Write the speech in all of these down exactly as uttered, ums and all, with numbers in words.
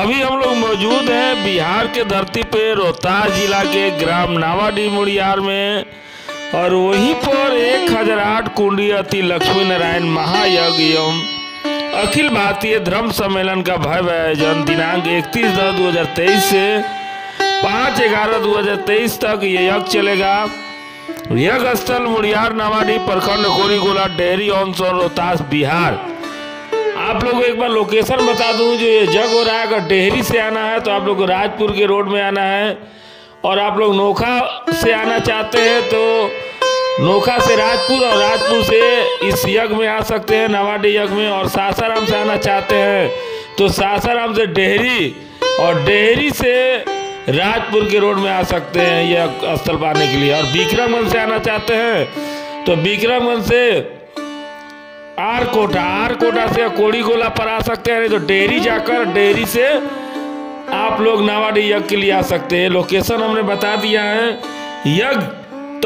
अभी हम लोग मौजूद हैं बिहार के धरती पे रोहतास जिला के ग्राम नवाडीह मुड़ियार में, और वहीं पर एक हज़ार आठ कुण्डीय अति लक्ष्मी नारायण महायज्ञ एवं अखिल भारतीय धर्म सम्मेलन का भव्य आयोजन दिनांक इकतीस दस दो हज़ार तेईस से पाँच ग्यारह दो हज़ार तेईस तक ये यज्ञ चलेगा। यज्ञ स्थल मुड़ियार नवाडीह प्रखंड कोड़ीगोला डेहरी ऑन सोन रोहतास बिहार। आप लोगों को एक बार लोकेशन बता दूं जो ये जग हो रहा है। अगर डेहरी से आना है तो आप लोग को राजपुर के रोड में आना है, और आप लोग नोखा से आना चाहते हैं तो नोखा से राजपुर और राजपुर से इस यज्ञ में आ सकते हैं नवाडीह यज्ञ में। और सासाराम से आना चाहते हैं तो सासाराम से डेहरी और डेहरी से राजपुर के रोड में आ सकते हैं यह स्थल पाने के लिए। और विक्रमगंज से आना चाहते हैं तो विक्रमगंज से आर कोटा आर कोटा से कोड़ीगोला पर आ सकते हैं, तो डेहरी जाकर डेहरी से आप लोग नवाडीह यज्ञ के लिए आ सकते हैं। लोकेशन हमने बता दिया है। यज्ञ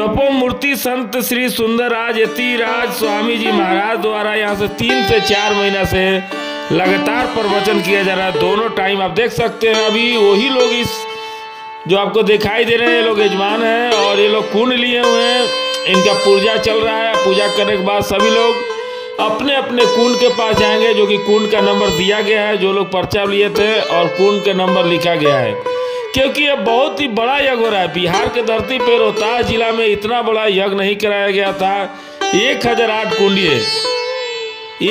तपोमूर्ति संत श्री सुंदर राज राज स्वामी जी महाराज द्वारा यहाँ से तीन से चार महीना से लगातार प्रवचन किया जा रहा है, दोनों टाइम आप देख सकते हैं। अभी वही लोग इस जो आपको दिखाई दे रहे हैं ये लोग यजमान हैं और ये लोग कुंड लिए हुए हैं, इनका पूजा चल रहा है। पूजा करने के बाद सभी लोग अपने अपने कुंड के पास जाएंगे, जो कि कुंड का नंबर दिया गया है, जो लोग पर्चा लिए थे और कुंड का नंबर लिखा गया है, क्योंकि ये बहुत ही बड़ा यज्ञ हो रहा है। बिहार के धरती पर रोहतास जिला में इतना बड़ा यज्ञ नहीं कराया गया था। एक हज़ार आठ कुंडीय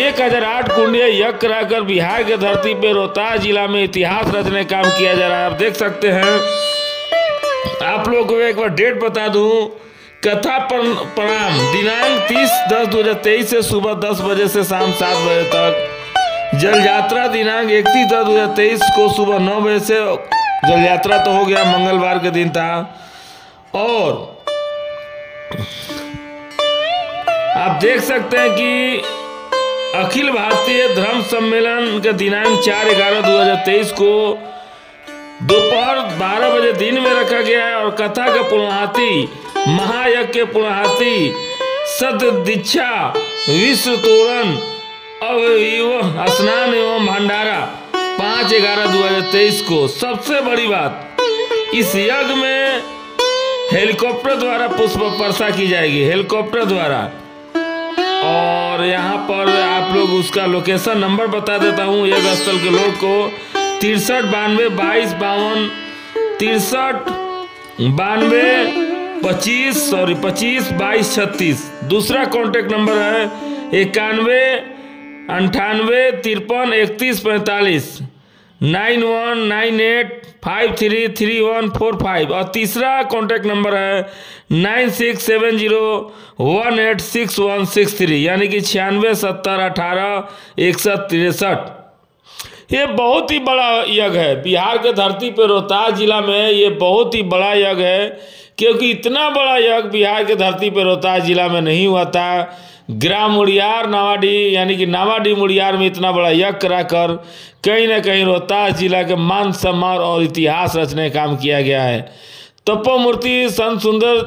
एक हज़ार आठ कुंडीय यज्ञ कराकर बिहार के धरती पर रोहतास जिला में इतिहास रचने का काम किया जा रहा है, आप देख सकते हैं। आप लोगों को एक बार डेट बता दूं, कथा प्रणाम दिनांक तीस दस दो हज़ार तेईस से सुबह दस बजे से शाम सात बजे तक। जल यात्रा दिनांक इकतीस दस दो हज़ार तेईस को सुबह नौ बजे से, जल यात्रा तो हो गया मंगलवार के दिन था। और आप देख सकते हैं कि अखिल भारतीय धर्म सम्मेलन के दिनांक चार ग्यारह दो हज़ार तेईस को दोपहर बारह बजे दिन में रखा गया है। और कथा का पूर्णाहुति, महायज्ञ के पूर्णाहुति, सत दीक्षा, विश्व तोरण, अव स्नान एवं भंडारा पाँच ग्यारह दो हजार तेईस को। सबसे बड़ी बात, इस यज्ञ में हेलीकॉप्टर द्वारा पुष्प वर्षा की जाएगी, हेलीकॉप्टर द्वारा। और यहाँ पर आप लोग उसका लोकेशन नंबर बता देता हूँ यज्ञ स्थल के लोग को, तिरसठ बानवे बाईस बावन तिरसठ बानवे पच्चीस सॉरी पच्चीस बाईस छत्तीस। दूसरा कॉन्टेक्ट नंबर है इक्यानवे अंठानवे तिरपन इकतीस पैंतालीस nine one nine eight five three three one four five. और तीसरा कॉन्टेक्ट नंबर है nine six seven zero one eight six one six three, यानी कि छियानवे सत्तर अठारह इकसठ तिरसठ। ये बहुत ही बड़ा यज्ञ है बिहार के धरती पर रोहतास जिला में। ये बहुत ही बड़ा यज्ञ है, क्योंकि इतना बड़ा यज्ञ बिहार के धरती पर रोहतास जिला में नहीं हुआ था। ग्राम मुड़ियार नवाडीह, यानी कि नवाडीह मुड़ियार में इतना बड़ा यज्ञ कराकर कहीं ना कहीं रोहतास जिला के मान सम्मान और इतिहास रचने का काम किया गया है। तपोमूर्ति संत सुंदर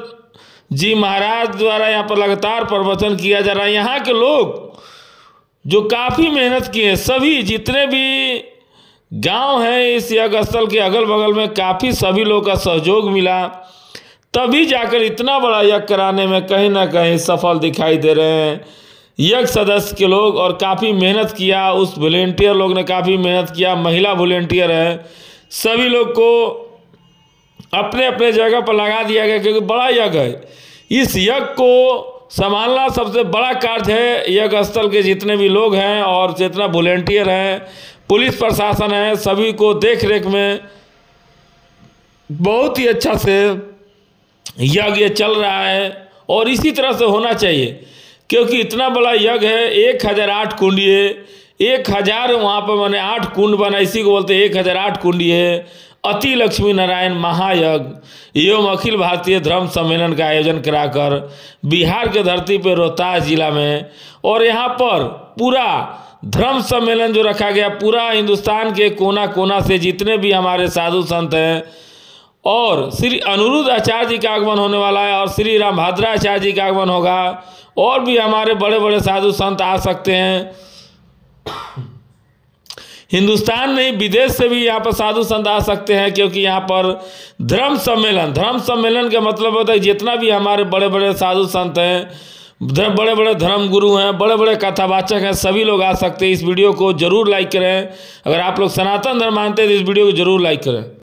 जी महाराज द्वारा यहाँ पर लगातार प्रवचन किया जा रहा है। यहाँ के लोग जो काफ़ी मेहनत की है, सभी जितने भी गांव हैं इस यज्ञ स्थल के अगल बगल में, काफ़ी सभी लोगों का सहयोग मिला, तभी जाकर इतना बड़ा यज्ञ कराने में कहीं ना कहीं सफल दिखाई दे रहे हैं यज्ञ सदस्य के लोग। और काफ़ी मेहनत किया उस वॉलेंटियर लोग ने, काफ़ी मेहनत किया, महिला वॉलेंटियर है। सभी लोग को अपने अपने जगह पर लगा दिया गया, क्योंकि बड़ा यज्ञ है। इस यज्ञ को संभालना सबसे बड़ा कार्य है। यज्ञ स्थल के जितने भी लोग हैं और जितना वॉलेंटियर हैं, पुलिस प्रशासन है, सभी को देख रेख में बहुत ही अच्छा से यज्ञ चल रहा है, और इसी तरह से होना चाहिए, क्योंकि इतना बड़ा यज्ञ है। एक हज़ार आठ कुंडीय एक हज़ार वहाँ पर मैंने आठ कुंड बना, इसी को बोलते हैं एक हज़ार आठ कुंडीय अति लक्ष्मी नारायण महायज्ञ एवं अखिल भारतीय धर्म सम्मेलन का आयोजन कराकर बिहार के धरती पर रोहतास जिला में। और यहाँ पर पूरा धर्म सम्मेलन जो रखा गया, पूरा हिंदुस्तान के कोना कोना से जितने भी हमारे साधु संत हैं, और श्री अनुरुद्ध आचार्य जी का आगमन होने वाला है, और श्री रामभद्राचार्य जी का आगमन होगा, और भी हमारे बड़े बड़े साधु संत आ सकते हैं। हिंदुस्तान नहीं विदेश से भी यहाँ पर साधु संत आ सकते हैं, क्योंकि यहाँ पर धर्म सम्मेलन, धर्म सम्मेलन का मतलब होता है जितना भी हमारे बड़े बड़े साधु संत हैं, बड़े बड़े धर्म गुरु हैं, बड़े बड़े कथावाचक हैं, सभी लोग आ सकते हैं। इस वीडियो को जरूर लाइक करें। अगर आप लोग सनातन धर्म मानते हैं तो इस वीडियो को जरूर लाइक करें।